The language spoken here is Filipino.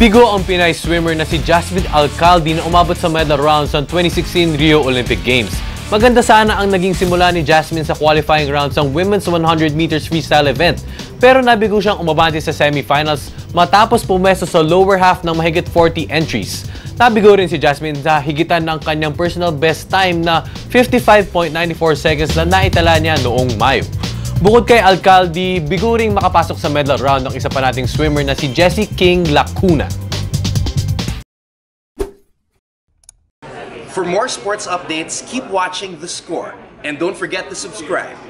Bigo ang Pinay swimmer na si Jasmine Alkhaldi na umabot sa medal rounds ng 2016 Rio Olympic Games. Maganda sana ang naging simula ni Jasmine sa qualifying rounds ng Women's 100 meters freestyle event, pero nabigo siyang umabante sa semifinals matapos pumeso sa lower half ng mahigit 40 entries. Nabigo rin si Jasmine sa higitan ng kanyang personal best time na 55.94 seconds na naitala niya noong Mayo. Bukod kay Alkhaldi, bigo ring makapasok sa medal round ng isa pa nating swimmer na si Jesse King Lacuna. For more sports updates, keep watching The Score and don't forget to subscribe.